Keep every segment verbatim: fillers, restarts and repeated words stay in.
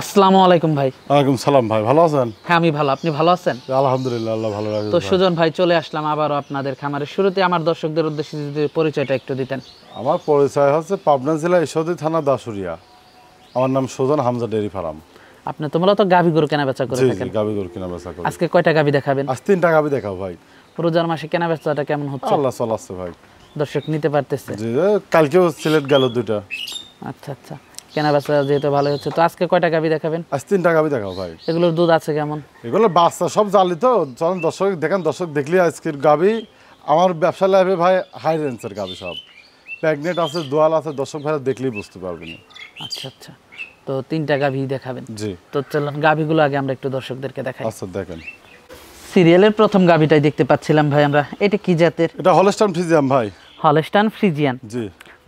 আসসালামু আলাইকুম ভাই। ওয়ালাইকুম সালাম ভাই, ভালো আছেন? হ্যাঁ আমি ভালো, আপনি ভালো আছেন? আলহামদুলিল্লাহ, আল্লাহ ভালো রাখুন। তো সুজন ভাই চলে আসলাম আবারও আপনাদের খামারে। শুরুতে আমার দর্শকদের উদ্দেশ্যে যদি পরিচয়টা একটু দিতেন। আমার পরিচয় হচ্ছে পাবনা জেলা ঈশ্বরদী থানা দাসুরিয়া, আমার নাম সুজন, হামজা ডেইরি ফার্ম। আপনি তো মূলত গাভী গরু কেনা বেচা করে থাকেন? গাভী গরু কেনা বেচা করি। আজকে কয়টা গাভী দেখাবেন? আজ তিনটা গাভী দেখাবো ভাই। রোজার মাসে কেনা বেচাটা কেমন হচ্ছে? আল্লাহ চলাচ্ছে ভাই, দর্শক নিতে পারতেছে। জি, কালকেও সিলেট গেল দুইটা। আচ্ছা আচ্ছা, কেনা বেচা যেহেতু ভালো হচ্ছে, তো আজকে কয়টা গাভী দেখাবেন? আজ তিনটা গাভী দেখাবো ভাই। এগুলোর দুধ আছে কেমন? এগুলো বাচ্চা সব জালি। তো চলেন দর্শক দেখেন, দর্শক দেখলে আজকের গাভী আমার ব্যবসা লাইফে ভাই হাই রেঞ্জের গাভী, সব প্রেগনেন্ট আছে, দোয়াল আছে, দর্শক ভাই দেখলেই বুঝতে পারবেন। আচ্ছা আচ্ছা, তো তিনটা গাভী দেখাবেন? জি। তো চলুন গাভীগুলো আগে আমরা একটু দর্শকদেরকে দেখাই। আচ্ছা দেখেন, সিরিয়ালের প্রথম গাভীটাই দেখতে পাচ্ছিলাম ভাই আমরা। এটা কি জাতের? এটা হলস্টাইন ফ্রিজিয়ান ভাই। Holstein Friesian. জি।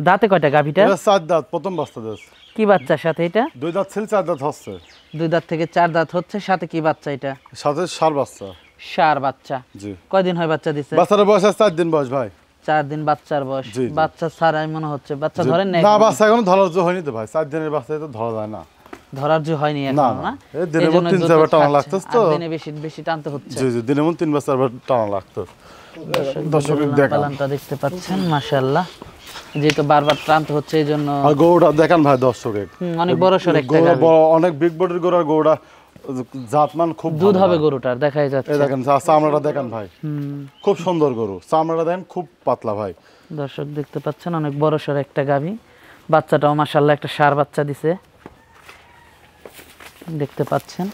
দাঁতে কয়টা গাভীটা? এটা চার দাঁত, প্রথম বাচ্চা দেশ। কি বাচ্চা সাথে? এটা দুই দাঁত ছিল, চার দাঁত হচ্ছে। দুই দাঁত থেকে চার দাঁত হচ্ছে, সাথে কি বাচ্চা? এটা সাথে সার বাচ্চা। সার বাচ্চা। জি। কয়দিন হয় বাচ্চা দিছে? বাচ্চার বয়স চার দিন বয়স ভাই। চার দিন বাচ্চার বয়স। বাচ্চা সারাই মনে হচ্ছে, বাচ্চা ধরেন নাই? না, বাচ্চা এখনো ধরার জো হয়নি তো ভাই, চার দিনের বাচ্চা তো ধরা যায় না, ধরার জো হয়নি এখনো। না, এই দিনের মধ্যে তিন চারবার টানা লাগতেছে, তো দিনে বেশি বেশি টানতে হচ্ছে। জি জি, দিনের মধ্যে তিন বা চারবার টানা লাগতেছে। দর্শক দেখেন, পালানটা দেখতে পাচ্ছেন মাশাআল্লাহ, যেটা বারবার ক্লান্ত হচ্ছে এইজন্য। আর গৌড়া দেখেন ভাই দর্শকের, অনেক বড় সর একটা গাবি, অনেক বিগ বডির গৌড়া। গৌড়া জাতমান খুব দুধ হবে গরুটার, দেখাই যাচ্ছে। এই দেখেন চামড়াটা দেখেন ভাই, খুব সুন্দর গরু, চামড়াটা দেখেন খুব পাতলা ভাই। দর্শক দেখতে পাচ্ছেন অনেক বড় সর একটা গাবি, বাচ্চাটাও মাশাআল্লাহ একটা সার বাচ্চা দিছে দেখতে পাচ্ছেন।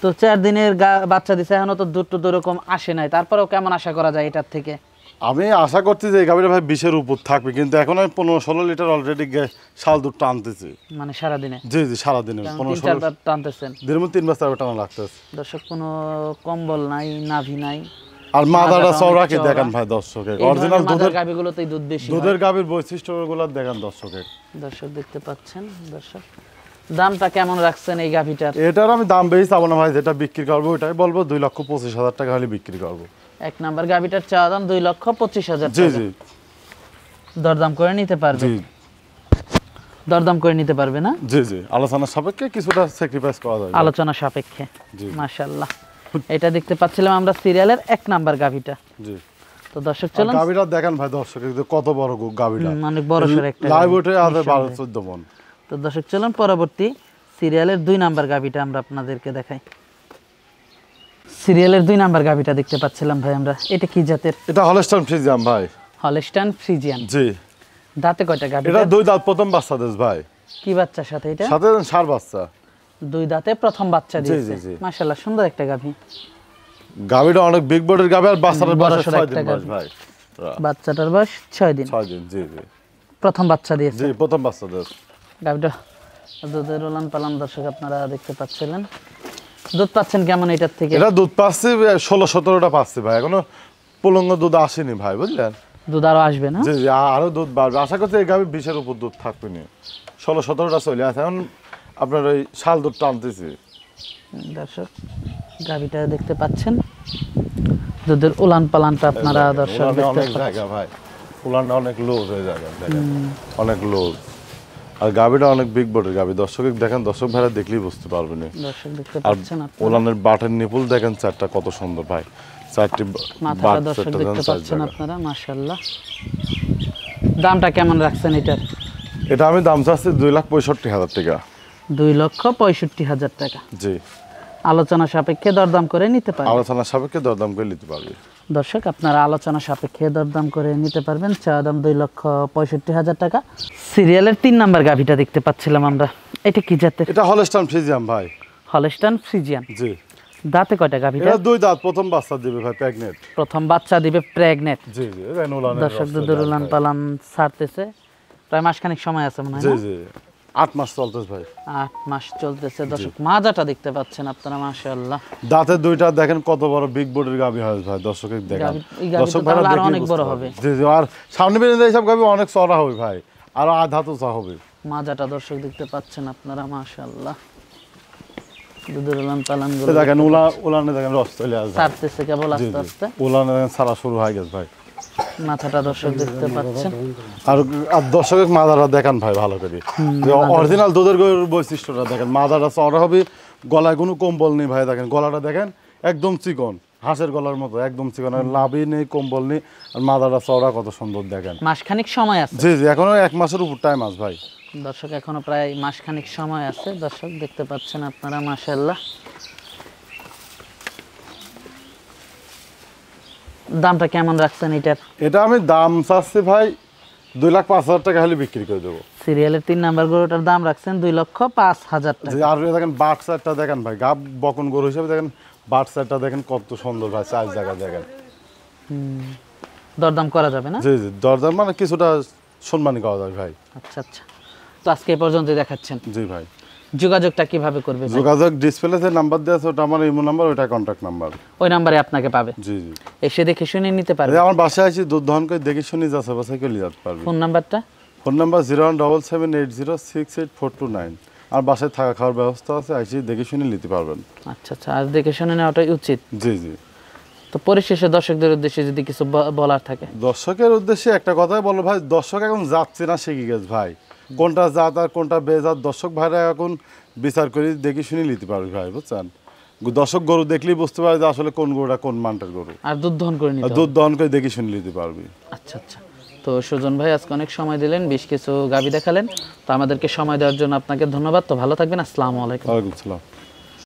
তো চার দিনের বাচ্চা দিছে, এখনো তো দুধ তো এরকম আসে নাই, তারপরেও কেমন আশা করা যায় এটার থেকে? আমি আশা করছি যে গাভীটা ভাই বিশের উপর থাকবে, কিন্তু এখন আমি পনেরো ষোলো লিটার অলরেডি শাল দুধ টানতেছি, মানে সারাদিনে। জি জি, সারাদিনে পনেরো ষোলোবার টানতেছেন, দিনের মধ্যে তিনবার চারবার টানা লাগতেছে। দর্শক কোনো কম্বল নাই, নাভি নাই, আর মাদাটা চওড়া কি দেখেন ভাই দর্শকের, অরিজিনাল দুধের গাভীগুলোতেই দুধ বেশি। দুধের গাভীর বৈশিষ্ট্যগুলো দেখেন দর্শকের। দর্শক দেখতে পাচ্ছেন, দর্শক দামটা কেমন রাখছেন এই গাভীটার? এটার আমি দাম বেশি চাবো না ভাই, যেটা বিক্রি করবো ওটাই বলবো, দুই লক্ষ পঁচিশ হাজার টাকা হলে বিক্রি করবো। এক নাম্বার গাভীটার চাওয়া দাম দুই লক্ষ পঁচিশ হাজার টাকা, দরদাম করে নিতে পারবে। দরদাম করে নিতে পারবে না? জি জি, আলোচনা সাপেক্ষে কিছুটা স্যাক্রিফাইস করা যাবে, আলোচনা সাপেক্ষে। মাশাআল্লাহ, এটা দেখতে পাচ্ছিলাম আমরা সিরিয়ালের এক নাম্বার গাভীটা। জি। তো দর্শক চলেন গাভীটা দেখেন ভাই, দর্শক কত বড় গাভীটা, অনেক বড় সর একটা, লাইভ ওয়েটে আছে বারো চোদ্দ মণ। তো দর্শক চলেন পরবর্তী সিরিয়ালের দুই নাম্বার গাভীটা আমরা আপনাদেরকে দেখাই। সিরিয়ালের দুই নাম্বার গাভীটা দেখতে পাচ্ছিলাম ভাই আমরা। এটা কি জাতের? এটা হলস্টাইন ফ্রিজিয়ান ভাই। Holstein Friesian. জি। দাঁতে কয়টা গাভী? এটা দুই দাঁত, প্রথম বাচ্চা দেশ ভাই। কি বাচ্চা সাথে? এটা সাথে সার বাচ্চা, দুই দাঁতে প্রথম বাচ্চা দিয়েছে। মাশাআল্লাহ সুন্দর একটা গাভী, গাভীটা অনেক বিগ বডির গাভী, আর বাচ্চাটার বয়স ছয় দিন ভাই। বাচ্চাটার বয়স ছয় দিন। ছয় দিন। জি জি, প্রথম বাচ্চা দিয়েছে। জি, প্রথম বাচ্চা দেশ গাভীটা। দুধের ওলান পালান দর্শক আপনারা দেখতে পাচ্ছিলেন। দুধ পাচ্ছেন কেমন এটার থেকে? এটা দুধ পাচ্ছি ষোলো সতেরোটা পাচ্ছি ভাই, এখনো পুলঙ্গ দুধ আসেনি ভাই, বুঝলেন? দুধ আরো আসবে না? জি জি, আরো দুধ বাড়বে। আশা করছি এই গাভী বিশের উপর দুধ থাকবে না, ষোলো সতেরোটা চলে আসে, এখন আপনার ওই শাল দুধ টানতেছি। দর্শক গাভীটা দেখতে পাচ্ছেন, দুধের উলান পালানটা আপনারা দর্শক অনেক জায়গা ভাই, উলানটা অনেক লুজ হয়ে যাবে, অনেক লুজ। আর গাভীটা অনেক বিগ বডির গাভী, দর্শক দেখেন, দর্শক ভাইরা দেখলেই বুঝতে পারবেন। দর্শক দেখতে পাচ্ছেন না, ওলানের বাটের নিপুল দেখেন চারটা কত সুন্দর ভাই, চারটি মাথা দর্শক দেখতে পাচ্ছেন আপনারা মাশাআল্লাহ। দামটা কেমন রাখছেন এটার? এটা আমি দাম চাচ্ছি দুই লাখ পঁয়ষট্টি হাজার টাকা। দুই লক্ষ পঁয়ষট্টি হাজার টাকা। জি। আলোচনা সাপেক্ষে দরদাম করে নিতে পারবে। আলোচনা সাপেক্ষে দরদাম করে নিতে পারবে। দর্শক আপনারা আলোচনা সাপেক্ষে দরদাম করে নিতে পারবেন। চা দাম দুই লক্ষ পঁয়ষট্টি হাজার টাকা। সিরিয়ালের তিন নাম্বার গাভিটা দেখতে পাচ্ছিলাম আমরা, এটা কি জাতের? এটা হলস্টাইন ফ্রিজিয়ান ভাই। হলস্টাইন ফ্রিজিয়ান, জি। দাঁতে কয়টা গাভিটা? এটা দুই দাঁত, প্রথম বাচ্চা দিবে ভাই, প্রেগন্যান্ট। প্রথম বাচ্চা দিবে প্রেগন্যান্ট, জি জি। রেনুলান দর্শক দুদুলান পালান ছাড়তেছে, প্রায় মাসখানেক সময় আছে মনে হয়, জি জি। আট মাস চলতেছে ভাই, আট মাস চলতেছে। দর্শক মাজাটা দেখতে পাচ্ছেন আপনারা, মাশাআল্লাহ। দাঁতে দুইটা দেখেন কত বড়, বিগ বডির গাবি হয় ভাই। দর্শক দেখেন, দর্শক ভাই আর অনেক বড় হবে, জি জি। আর সামনে বেরিয়ে এইসব গাবি অনেক চড়া হবে ভাই, আর আধা তো চা হবে। মাজাটা দর্শক দেখতে পাচ্ছেন আপনারা, মাশাআল্লাহ। দুধের উলান পালান গুলো দেখেন, উলা উলানে দেখেন রস চলে আসছে, ছাড়তেছে কেবল আস্তে আস্তে, উলানে দেখেন ছাড়া শুরু হয়ে গেছে ভাই। মাথাটা দর্শক দেখতে পাচ্ছেন, আর দর্শক মাদারটা দেখেন ভাই ভালো করে, অরিজিনাল দুধের গরুর বৈশিষ্ট্যটা দেখেন। মাদারটা চড়া হবে, গলায় কোনো কম্বল নেই ভাই, দেখেন গলাটা দেখেন একদম চিকন, হাঁসের গলার মতো একদম চিকন, আর লাভই নেই, কম্বল নেই, আর মাদারটা চড়া কত সুন্দর দেখেন। মাসখানেক সময় আছে, জি জি, এখনো এক মাসের উপর টাইম আছে ভাই। দর্শক এখনো প্রায় মাসখানেক সময় আছে, দর্শক দেখতে পাচ্ছেন আপনারা, মাশাআল্লাহ। দামটা কেমন রাখছেন এটার? এটা আমি দাম চাচ্ছি ভাই দুই লাখ পাঁচ হাজার টাকা হলে বিক্রি করে দেবো। সিরিয়ালের তিন নাম্বার গরুটার দাম রাখছেন দুই লক্ষ পাঁচ হাজার টাকা। আর দেখেন বাচ্চাটা দেখেন ভাই, গাব বকন গরু হিসেবে দেখেন বাচ্চাটা দেখেন কত সুন্দর ভাই, চার জায়গা দেখেন। দরদাম করা যাবে না? জি জি, দরদাম মানে কিছুটা সম্মানী করা যাবে ভাই। আচ্ছা আচ্ছা, তো আজকে এই পর্যন্ত দেখাচ্ছেন? জি ভাই। যোগাযোগটা কিভাবে করবে? যোগাযোগ ডিসপ্লেতে নাম্বার দেয়া আছে, ওটা আমার ইমো নাম্বার, ওটা কন্টাক্ট নাম্বার, ওই নম্বরে আপনাকে পাবে, জি জি। এসে দেখে শুনে নিতে পারবে, আমার বাসায় এসে দুধ দহন করে দেখে শুনে যাচ্ছে বাসায় করে নিতে পারবে। ফোন নাম্বারটা? Phone number zero one seven eight zero six eight four two nine. আর বাসায় থাকা খাওয়ার ব্যবস্থা আছে, এসে দেখে শুনে নিতে পারবেন। আচ্ছা আচ্ছা, আর দেখে শুনে নেওয়াটাই উচিত, জি জি। তো পরিশেষে দর্শকদের উদ্দেশ্যে যদি কিছু বলার থাকে? দর্শকের উদ্দেশ্যে একটা কথাই বলো ভাই, দর্শক এখন যাচ্ছে না শিখে গেছে ভাই, কোনটা জাত আর কোনটা বেজাত দর্শক ভাইরা এখন বিচার করে দেখে শুনে নিতে পারবে ভাই, বুঝছেন? দর্শক গরু দেখলেই বুঝতে পারবে যে আসলে কোন গরুটা কোন মানটার গরু, আর দুধ দহন করে নিতে, দুধ দহন করে দেখে শুনে নিতে পারবে। আচ্ছা আচ্ছা, তো সুজন ভাই আজকে অনেক সময় দিলেন, বেশ কিছু গাভী দেখালেন, তো আমাদেরকে সময় দেওয়ার জন্য আপনাকে ধন্যবাদ। তো ভালো থাকবেন, আসসালামু আলাইকুম। ওয়ালাইকুম আসসালাম।